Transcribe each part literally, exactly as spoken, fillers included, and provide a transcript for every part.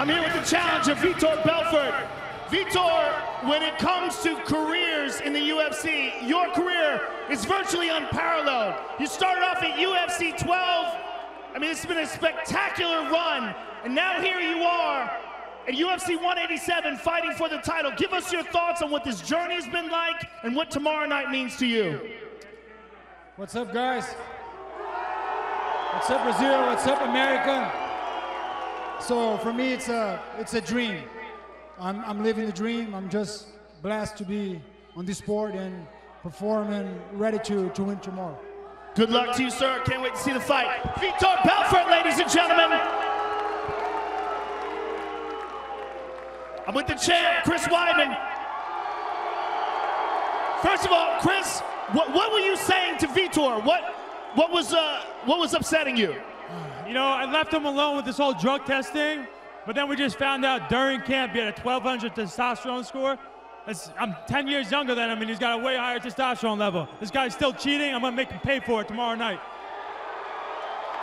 I'm here with the challenger, Vitor Belfort. Vitor, when it comes to careers in the U F C, your career is virtually unparalleled. You started off at U F C twelve. I mean, it's been a spectacular run, and now here you are at U F C one eighty-seven fighting for the title. Give us your thoughts on what this journey has been like and what tomorrow night means to you. What's up, guys? What's up, Brazil? What's up, America? So for me, it's a, it's a dream. I'm, I'm living the dream. I'm just blessed to be on this sport and perform and ready to, to win tomorrow. Good luck to you, sir. Can't wait to see the fight. Vitor Belfort, ladies and gentlemen. I'm with the champ, Chris Weidman. First of all, Chris, what, what were you saying to Vitor? What, what, was, uh, what was upsetting you? You know, I left him alone with this whole drug testing, but then we just found out during camp he had a twelve hundred testosterone score. That's, I'm ten years younger than him, and he's got a way higher testosterone level. This guy's still cheating. I'm going to make him pay for it tomorrow night.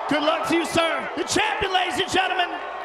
Good luck to you, sir. The champion, ladies and gentlemen.